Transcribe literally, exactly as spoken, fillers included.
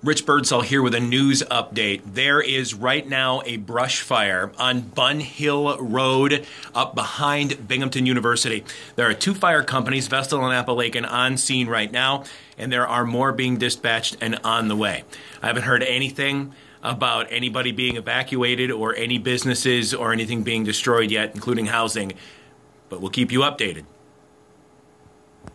Rich Birdsall here with a news update. There is right now a brush fire on Bun Hill Road up behind Binghamton University. There are two fire companies, Vestal and Appalachian, on scene right now, and there are more being dispatched and on the way. I haven't heard anything about anybody being evacuated or any businesses or anything being destroyed yet, including housing, but we'll keep you updated.